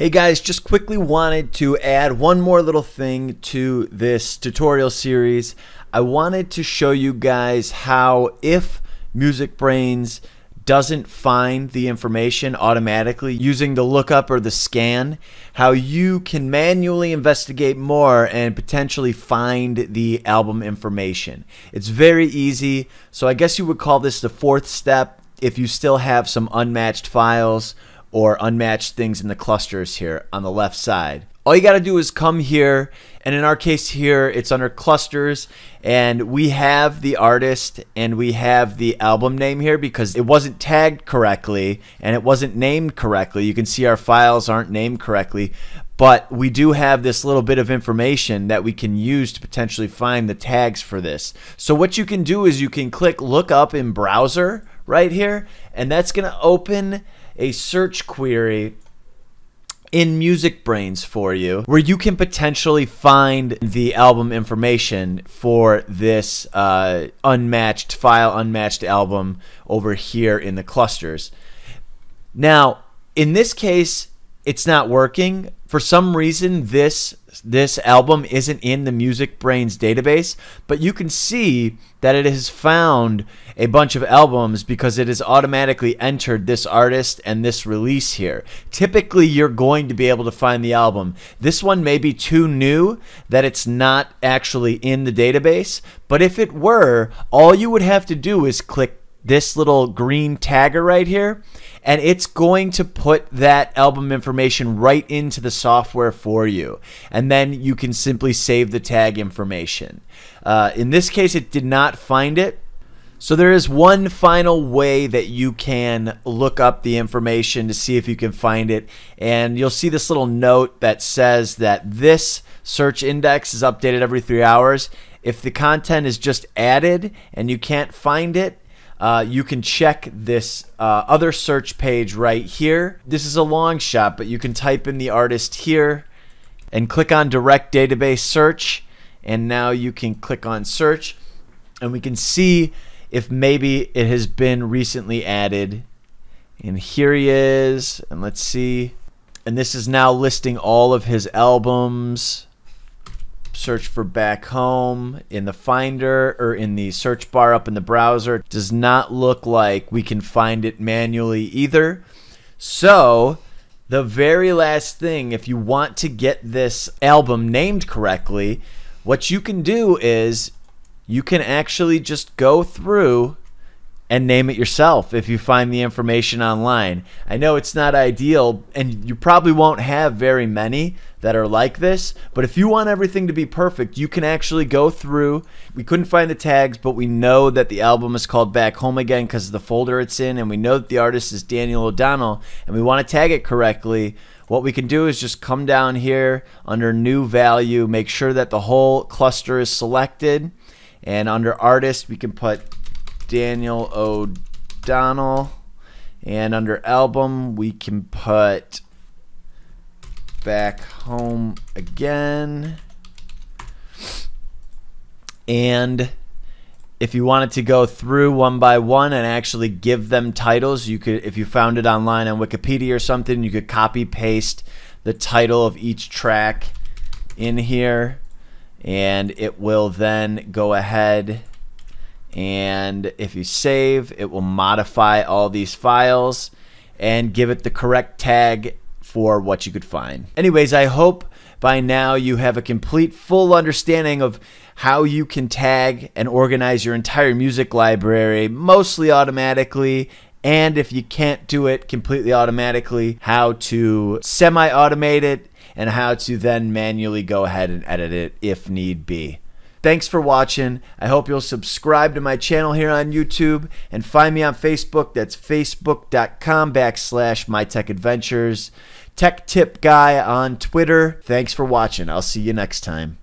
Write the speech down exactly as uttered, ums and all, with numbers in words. Hey guys, just quickly wanted to add one more little thing to this tutorial series. I wanted to show you guys how if MusicBrainz doesn't find the information automatically using the lookup or the scan, how you can manually investigate more and potentially find the album information. It's very easy, so I guess you would call this the fourth step if you still have some unmatched files or unmatched things in the clusters here on the left side. All you gotta do is come here, and in our case here, it's under clusters, and we have the artist and we have the album name here because it wasn't tagged correctly and it wasn't named correctly. You can see our files aren't named correctly, but we do have this little bit of information that we can use to potentially find the tags for this. So what you can do is you can click look up in browser right here, and that's gonna open a search query in MusicBrainz for you where you can potentially find the album information for this uh, unmatched file, unmatched album over here in the clusters. Now, in this case, it's not working. For some reason, this this album isn't in the MusicBrainz database, but you can see that it has found a bunch of albums because it has automatically entered this artist and this release here. Typically, you're going to be able to find the album. This one may be too new that it's not actually in the database, but if it were, all you would have to do is click this little green tagger right here, and it's going to put that album information right into the software for you, and then you can simply save the tag information. Uh, in this case, it did not find it. So there is one final way that you can look up the information to see if you can find it, and you'll see this little note that says that this search index is updated every three hours. If the content is just added and you can't find it, Uh, you can check this uh, other search page right here. This is a long shot, but you can type in the artist here and click on direct database search, and now you can click on search, and we can see if maybe it has been recently added. And here he is, and let's see. And this is now listing all of his albums. Search for Back Home in the finder or in the search bar up in the browser. It does not look like we can find it manually either. So the very last thing, if you want to get this album named correctly, what you can do is you can actually just go through and name it yourself if you find the information online. I know it's not ideal, and you probably won't have very many that are like this, but if you want everything to be perfect, you can actually go through. We couldn't find the tags, but we know that the album is called Back Home Again because of the folder it's in, and we know that the artist is Daniel O'Donnell, and we want to tag it correctly. What we can do is just come down here under New Value, make sure that the whole cluster is selected, and under Artist, we can put Daniel O'Donnell, and under album we can put Back Home Again. And if you wanted to go through one by one and actually give them titles, you could. If you found it online on Wikipedia or something, you could copy paste the title of each track in here, and it will then go ahead, and if you save, it will modify all these files and give it the correct tag for what you could find. Anyways, I hope by now you have a complete full understanding of how you can tag and organize your entire music library, mostly automatically, and if you can't do it completely automatically, how to semi-automate it and how to then manually go ahead and edit it if need be. Thanks for watching. I hope you'll subscribe to my channel here on YouTube and find me on Facebook. That's facebook.com backslash My Tech Adventures. Tech Tip Guy on Twitter. Thanks for watching. I'll see you next time.